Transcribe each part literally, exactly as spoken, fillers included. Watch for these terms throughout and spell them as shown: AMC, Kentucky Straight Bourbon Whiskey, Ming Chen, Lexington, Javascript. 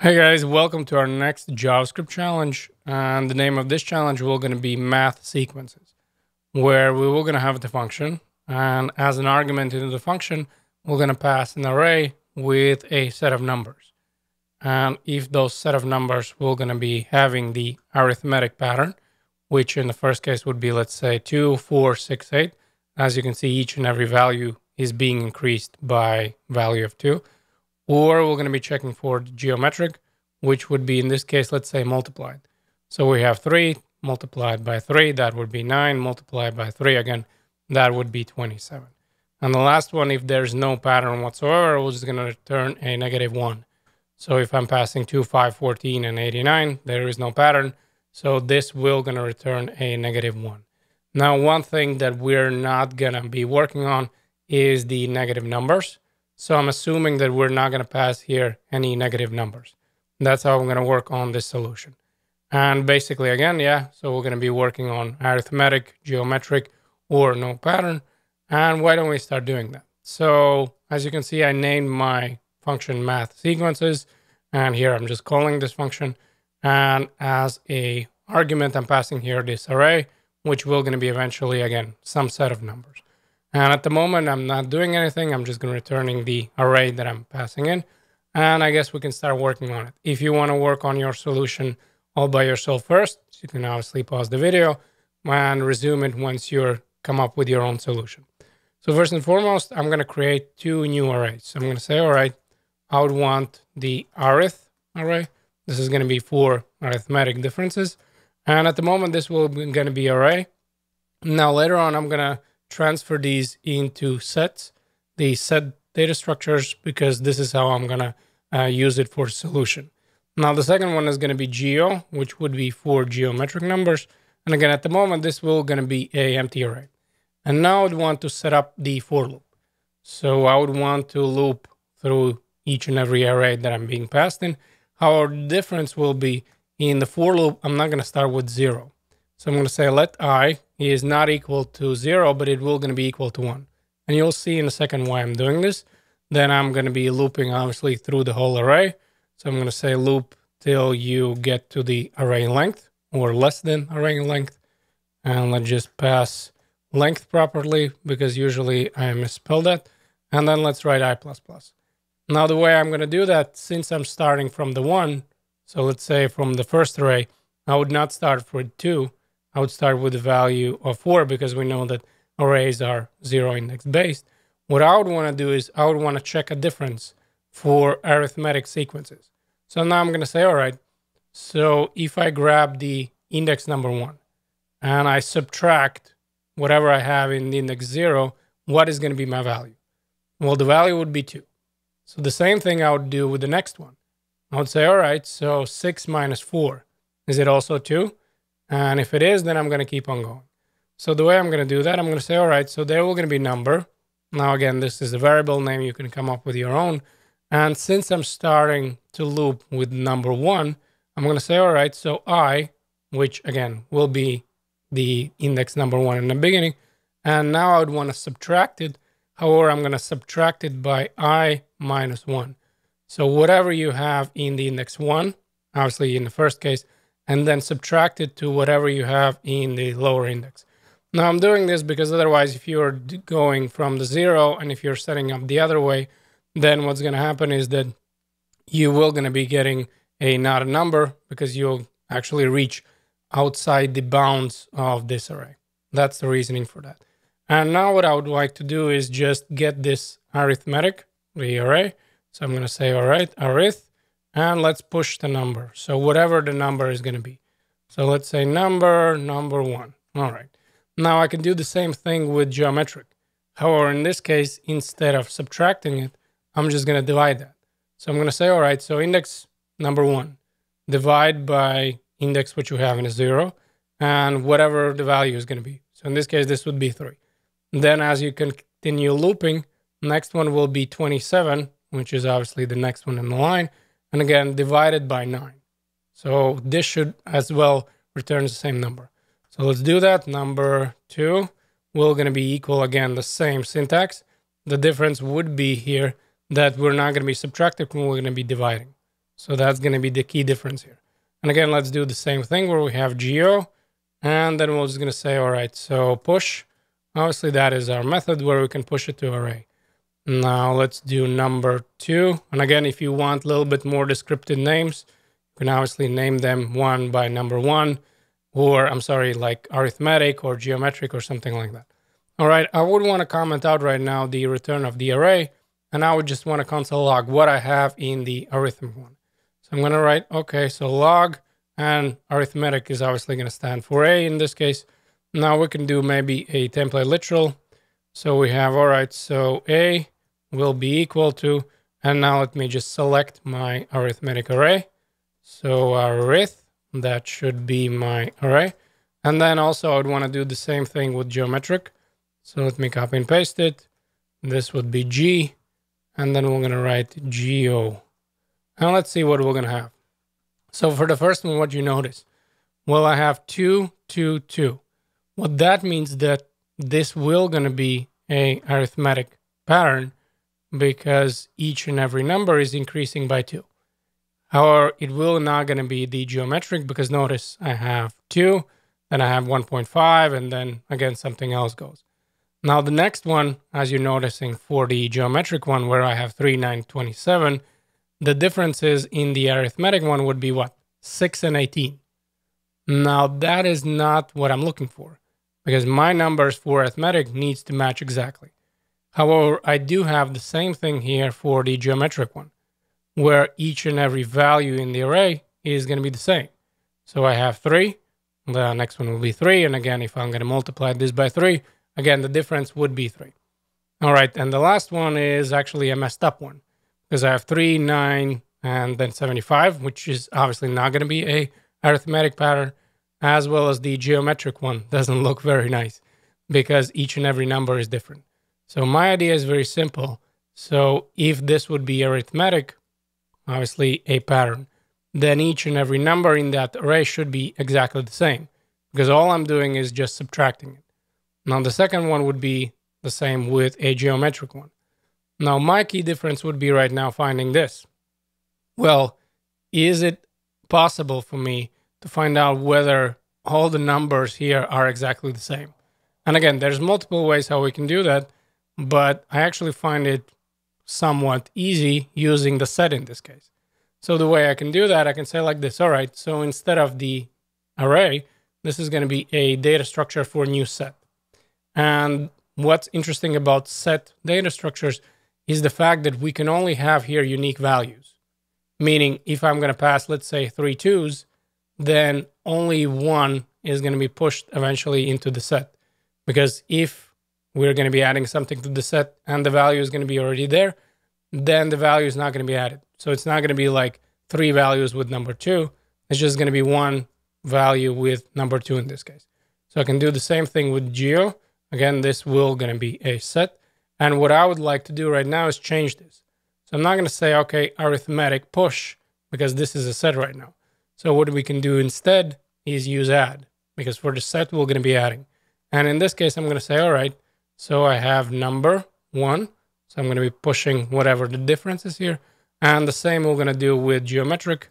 Hey guys, welcome to our next JavaScript challenge. And the name of this challenge will going to be math sequences, where we will going to have the function. And as an argument into the function, we're going to pass an array with a set of numbers. And if those set of numbers will going to be having the arithmetic pattern, which in the first case would be, let's say, two, four, six, eight. As you can see, each and every value is being increased by value of two. Or we're going to be checking for the geometric, which would be in this case, let's say multiplied. So we have three multiplied by three, that would be nine, multiplied by three again, that would be twenty-seven. And the last one, if there's no pattern whatsoever, we're just going to return a negative one. So if I'm passing two, five, fourteen, and eighty-nine, there is no pattern. So this will going to return a negative one. Now, one thing that we're not going to be working on is the negative numbers. So I'm assuming that we're not going to pass here any negative numbers. That's how I'm going to work on this solution. And basically, again, yeah, so we're going to be working on arithmetic, geometric, or no pattern. And why don't we start doing that? So as you can see, I named my function math sequences. And here I'm just calling this function. And as a argument, I'm passing here this array, which will going to be eventually, again, some set of numbers. And at the moment, I'm not doing anything. I'm just going to returning the array that I'm passing in. And I guess we can start working on it. If you want to work on your solution all by yourself first, you can obviously pause the video and resume it once you're come up with your own solution. So first and foremost, I'm going to create two new arrays. So I'm going to say, all right, I would want the arith array. This is going to be for arithmetic differences. And at the moment, this will be going to be array. Now, later on, I'm going to transfer these into sets, the set data structures, because this is how I'm going to uh, use it for solution. Now, the second one is going to be geo, which would be for geometric numbers. And again, at the moment, this will going to be a empty array. And now I would want to set up the for loop. So I would want to loop through each and every array that I'm being passed in. However, the difference will be in the for loop, I'm not going to start with zero. So I'm going to say let I is not equal to zero, but it will going to be equal to one. And you'll see in a second why I'm doing this. Then I'm going to be looping, obviously, through the whole array. So I'm going to say loop till you get to the array length or less than array length. And let's just pass length properly because usually I misspell that. And then let's write I++. Now, the way I'm going to do that, since I'm starting from the one, so let's say from the first array, I would not start with two. I would start with the value of four because we know that arrays are zero index based. What I would want to do is I would want to check a difference for arithmetic sequences. So now I'm going to say, all right, so if I grab the index number one and I subtract whatever I have in the index zero, what is going to be my value? Well, the value would be two. So the same thing I would do with the next one. I would say, all right, so six minus four, is it also two? And if it is, then I'm going to keep on going. So the way I'm going to do that, I'm going to say, all right, so there will going to be number. Now, again, this is a variable name. You can come up with your own. And since I'm starting to loop with number one, I'm going to say, all right, so I, which again will be the index number one in the beginning. And now I would want to subtract it. However, I'm going to subtract it by I minus one. So whatever you have in the index one, obviously in the first case, and then subtract it to whatever you have in the lower index. Now I'm doing this because otherwise if you're going from the zero and if you're setting up the other way, then what's going to happen is that you will going to be getting a not a number because you'll actually reach outside the bounds of this array. That's the reasoning for that. And now what I would like to do is just get this arithmetic, the array. So I'm going to say, all right, arith. And let's push the number. So whatever the number is going to be. So let's say number, number one. All right. Now I can do the same thing with geometric. However, in this case, instead of subtracting it, I'm just going to divide that. So I'm going to say, all right, so index number one, divide by index which you have in a zero and whatever the value is going to be. So in this case, this would be three. Then as you continue looping, next one will be twenty-seven, which is obviously the next one in the line. And again, divided by nine. So this should as well return the same number. So let's do that. Number two will going to be equal, again, the same syntax. The difference would be here that we're not going to be subtracting, we're going to be dividing. So that's going to be the key difference here. And again, let's do the same thing where we have geo, and then we're just going to say, all right, so push. Obviously, that is our method where we can push it to array. Now let's do number two. And again, if you want a little bit more descriptive names, you can obviously name them one by number one, or I'm sorry, like arithmetic or geometric or something like that. All right, I would want to comment out right now the return of the array, and I would just want to console log what I have in the arithmetic one. So I'm going to write, okay, so log, and arithmetic is obviously going to stand for A in this case. Now we can do maybe a template literal. So we have, all right, so A will be equal to, and now let me just select my arithmetic array. So arith, that should be my array. And then also I would want to do the same thing with geometric. So let me copy and paste it. This would be G, and then we're going to write geo. And let's see what we're going to have. So for the first one, what you notice? Well, I have two, two, two. What that means that this will going to be a arithmetic pattern because each and every number is increasing by two. However, it will not going to be the geometric because notice I have two, then I have one point five, and then again, something else goes. Now the next one, as you're noticing for the geometric one where I have three, nine, twenty-seven, the differences in the arithmetic one would be what? six and eighteen. Now that is not what I'm looking for because my numbers for arithmetic needs to match exactly. However, I do have the same thing here for the geometric one where each and every value in the array is going to be the same. So I have three, the next one will be three. And again, if I'm going to multiply this by three, again, the difference would be three. All right. And the last one is actually a messed up one, because I have three, nine, and then seventy-five, which is obviously not going to be a arithmetic pattern, as well as the geometric one doesn't look very nice because each and every number is different. So my idea is very simple. So if this would be arithmetic, obviously a pattern, then each and every number in that array should be exactly the same because all I'm doing is just subtracting it. Now the second one would be the same with a geometric one. Now, my key difference would be right now finding this. Well, is it possible for me to find out whether all the numbers here are exactly the same? And again, there's multiple ways how we can do that, but I actually find it somewhat easy using the set in this case. So the way I can do that, I can say like this, all right, so instead of the array, this is going to be a data structure for new set. And what's interesting about set data structures is the fact that we can only have here unique values. Meaning if I'm going to pass, let's say three twos, then only one is going to be pushed eventually into the set. Because if we're going to be adding something to the set and the value is going to be already there, then the value is not going to be added. So it's not going to be like three values with number two. It's just going to be one value with number two in this case. So I can do the same thing with geo. Again, this will going to be a set. And what I would like to do right now is change this. So I'm not going to say, okay, arithmetic push, because this is a set right now. So what we can do instead is use add, because for the set, we're going to be adding. And in this case, I'm going to say, all right, so I have number one. So I'm going to be pushing whatever the difference is here. And the same we're going to do with geometric.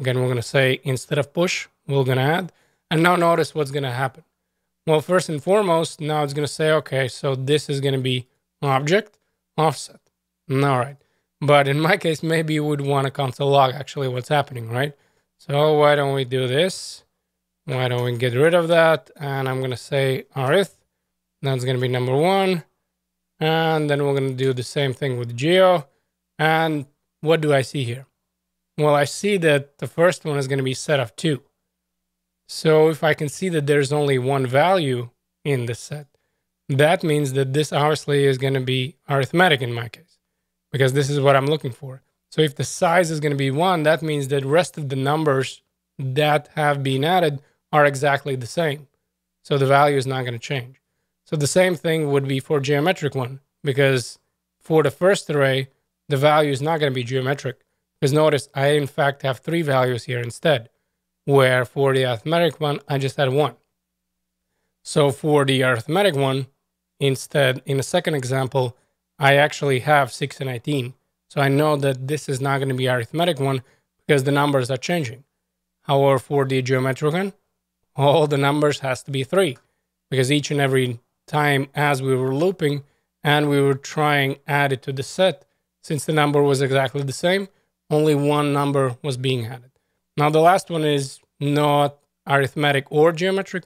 Again, we're going to say, instead of push, we're going to add. And now notice what's going to happen. Well, first and foremost, now it's going to say, okay, so this is going to be object offset. All right. But in my case, maybe you would want to console log actually what's happening, right? So why don't we do this? Why don't we get rid of that? And I'm going to say arith. That's going to be number one. And then we're going to do the same thing with geo. And what do I see here? Well, I see that the first one is going to be set of two. So if I can see that there's only one value in the set, that means that this obviously is going to be arithmetic in my case, because this is what I'm looking for. So if the size is going to be one, that means that rest of the numbers that have been added are exactly the same. So the value is not going to change. So the same thing would be for geometric one, because for the first array, the value is not going to be geometric. Because notice I in fact have three values here instead, where for the arithmetic one, I just had one. So for the arithmetic one, instead, in the second example, I actually have six and eighteen. So I know that this is not going to be arithmetic one because the numbers are changing. However, for the geometric, all the numbers has to be three, because each and every time as we were looping and we were trying add it to the set, since the number was exactly the same, only one number was being added. Now, the last one is not arithmetic or geometric,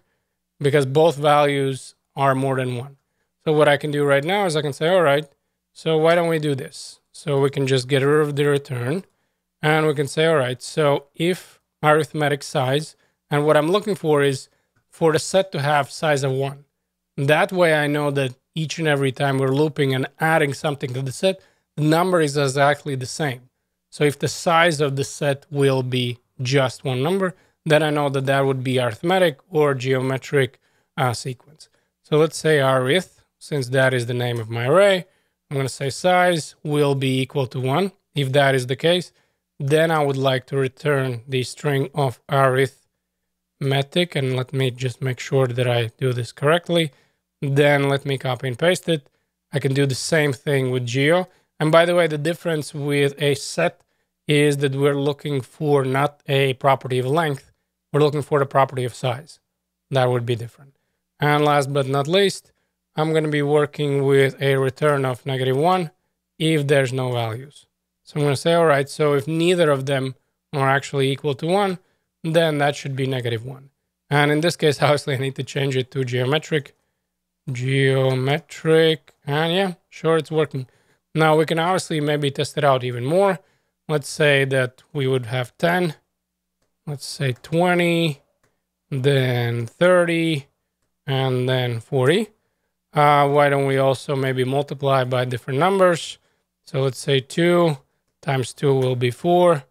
because both values are more than one. So what I can do right now is I can say, all right, so why don't we do this? So we can just get rid of the return and we can say, all right, so if arithmetic size, and what I'm looking for is for the set to have size of one. That way I know that each and every time we're looping and adding something to the set, the number is exactly the same. So if the size of the set will be just one number, then I know that that would be arithmetic or geometric uh, sequence. So let's say arith, since that is the name of my array, I'm going to say size will be equal to one. If that is the case, then I would like to return the string of arithmetic. And let me just make sure that I do this correctly. Then let me copy and paste it. I can do the same thing with geo. And by the way, the difference with a set is that we're looking for not a property of length, we're looking for the property of size. That would be different. And last but not least, I'm going to be working with a return of negative one if there's no values. So I'm going to say, all right, so if neither of them are actually equal to one, then that should be negative one. And in this case, obviously, I need to change it to geometric. Geometric. And yeah, sure, it's working. Now we can obviously maybe test it out even more. Let's say that we would have ten, let's say twenty, then thirty, and then forty. Uh, why don't we also maybe multiply by different numbers? So let's say two times two will be four,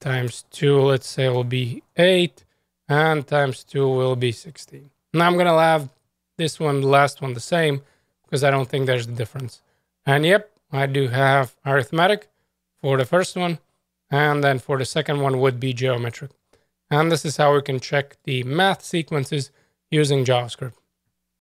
times two, let's say, will be eight, and times two will be sixteen. Now I'm gonna have this one, the last one, the same, because I don't think there's a difference. And yep, I do have arithmetic for the first one, and then for the second one would be geometric. And this is how we can check the math sequences using JavaScript.